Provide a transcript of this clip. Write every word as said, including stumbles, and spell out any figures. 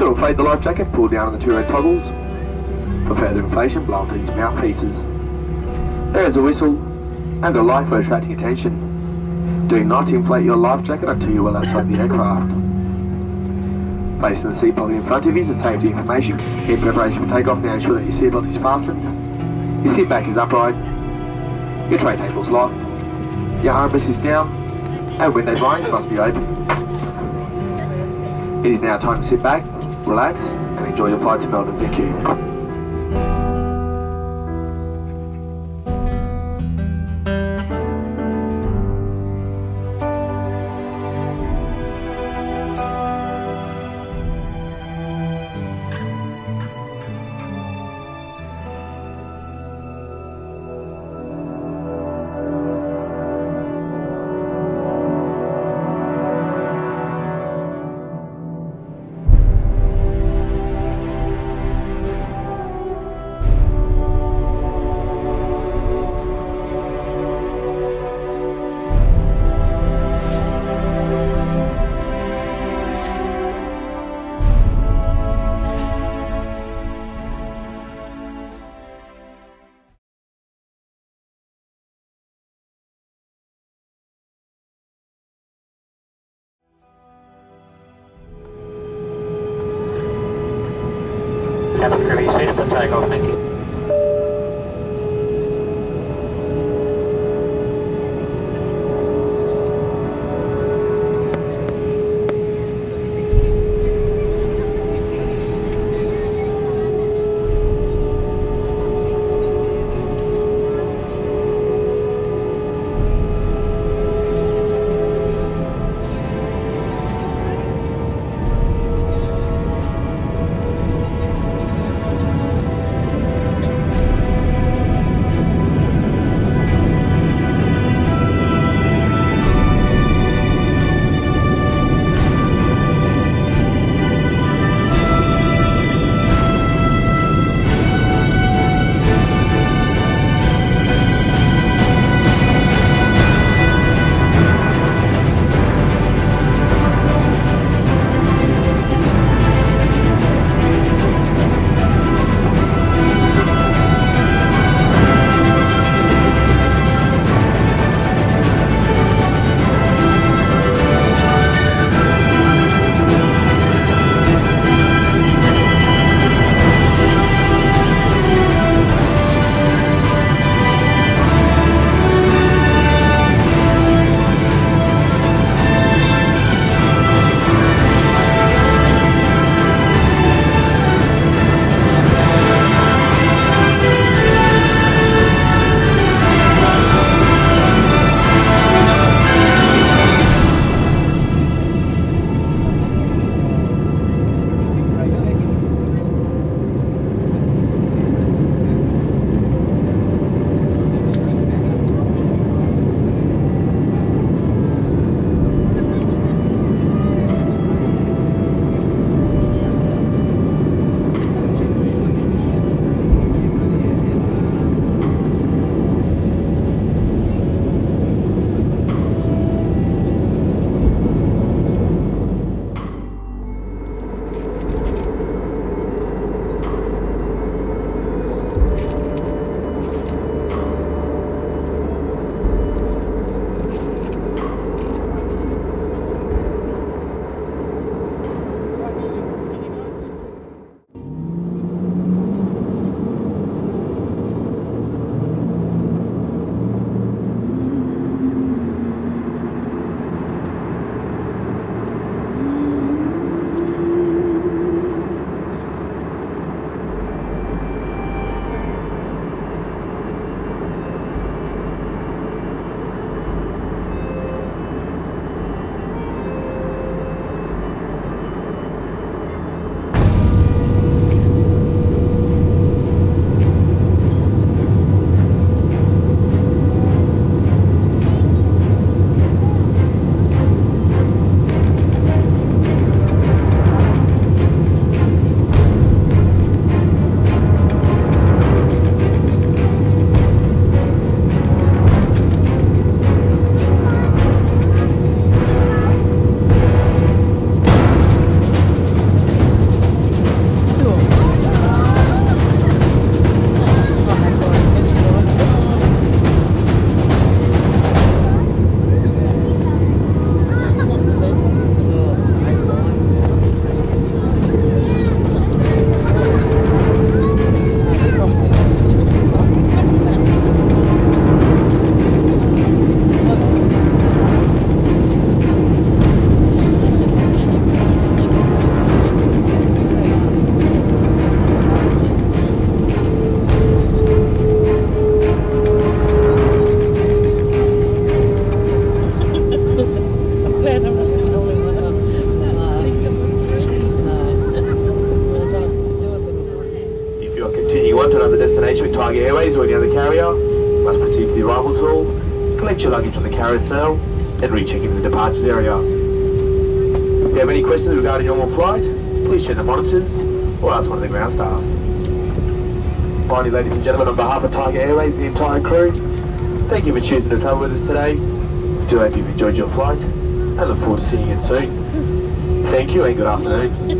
Until fade the life jacket, pull down on the two-way toggles. For further inflation, blow up these mouthpieces. There is a whistle and a lifeboat attracting attention. Do not inflate your life jacket until you are well outside the aircraft. Placing the seatbelt in front of you is a safety information. In preparation for takeoff, now ensure that your seatbelt is fastened. Your seat back is upright. Your tray table is locked. Your armrest is down. And window blinds must be open. It is now time to sit back, relax, and enjoy your flight to Melbourne. Thank you. Takeoff, thank you. personnel and rechecking the departures area. If you have any questions regarding your flight, please check the monitors or ask one of the ground staff. Finally, ladies and gentlemen, on behalf of Tiger Airways and the entire crew, thank you for choosing to travel with us today. We do hope you've enjoyed your flight and look forward to seeing you soon. Thank you and good afternoon.